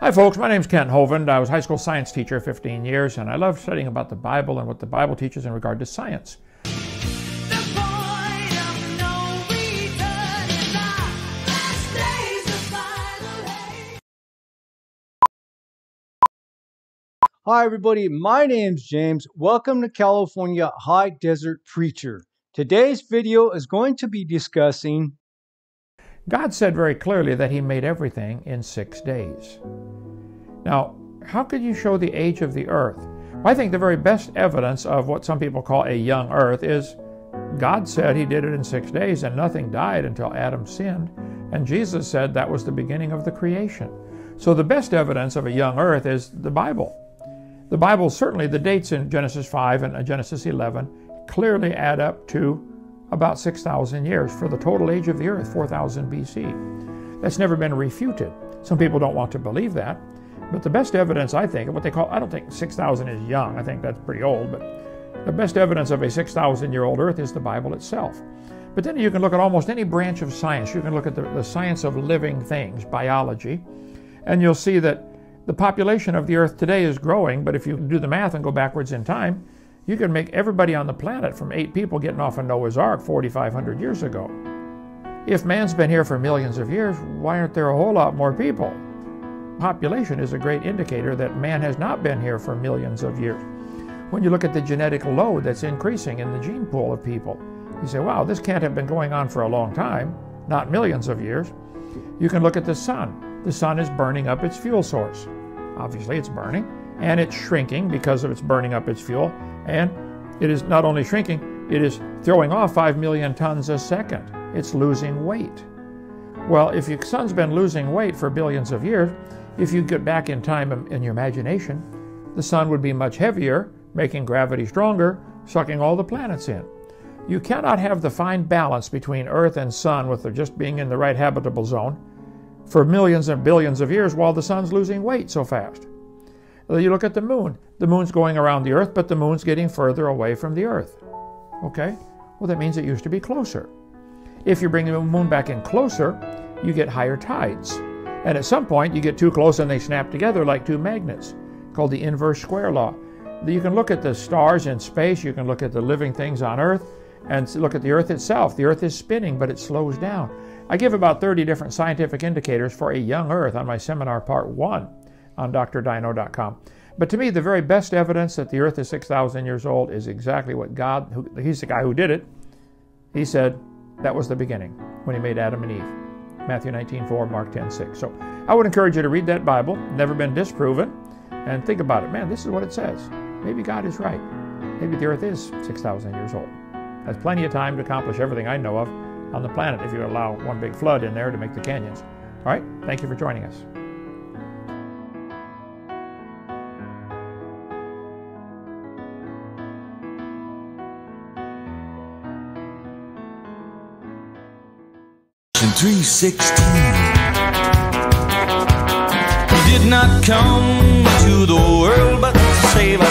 Hi folks, my name's Kent Hovind. I was a high school science teacher 15 years, and I love studying about the Bible and what the Bible teaches in regard to science. The point of no return is our last days of final age. Hi everybody, my name's James. Welcome to California High Desert Preacher. Today's video is going to be discussing God said very clearly that he made everything in 6 days. Now, how could you show the age of the earth? Well, I think the very best evidence of what some people call a young earth is God said he did it in 6 days and nothing died until Adam sinned. And Jesus said that was the beginning of the creation. So the best evidence of a young earth is the Bible. The Bible, certainly the dates in Genesis 5 and Genesis 11 clearly add up to about 6,000 years for the total age of the earth, 4,000 BC. That's never been refuted. Some people don't want to believe that, but the best evidence, I think, of what they call, I don't think 6,000 is young, I think that's pretty old, but the best evidence of a 6,000-year-old earth is the Bible itself. But then you can look at almost any branch of science. You can look at the science of living things, biology, and you'll see that the population of the earth today is growing, but if you do the math and go backwards in time, you can make everybody on the planet from 8 people getting off of Noah's Ark 4,500 years ago. If man's been here for millions of years, why aren't there a whole lot more people? Population is a great indicator that man has not been here for millions of years. When you look at the genetic load that's increasing in the gene pool of people, you say, wow, this can't have been going on for a long time, not millions of years. You can look at the sun. The sun is burning up its fuel source. Obviously, it's burning, and it's shrinking because of its burning up its fuel. And it is not only shrinking, it is throwing off 5 million tons a second. It's losing weight. Well, if your sun's been losing weight for billions of years, if you get back in time in your imagination, the sun would be much heavier, making gravity stronger, sucking all the planets in. You cannot have the fine balance between Earth and sun with just being in the right habitable zone for millions and billions of years while the sun's losing weight so fast. You look at the moon. The moon's going around the earth, but the moon's getting further away from the earth. Okay? Well, that means it used to be closer. If you bring the moon back in closer, you get higher tides. And at some point, you get too close and they snap together like 2 magnets, called the inverse square law. You can look at the stars in space, you can look at the living things on earth, and look at the earth itself. The earth is spinning, but it slows down. I give about 30 different scientific indicators for a young earth on my seminar part 1. On drdino.com. But to me, the very best evidence that the earth is 6,000 years old is exactly what God, he's the guy who did it, he said that was the beginning when he made Adam and Eve. Matthew 19:4, Mark 10:6. So I would encourage you to read that Bible, never been disproven, and think about it. Man, this is what it says. Maybe God is right. Maybe the earth is 6,000 years old. That's plenty of time to accomplish everything I know of on the planet if you allow one big flood in there to make the canyons. All right, thank you for joining us. In 3:16, did not come to the world but to save us.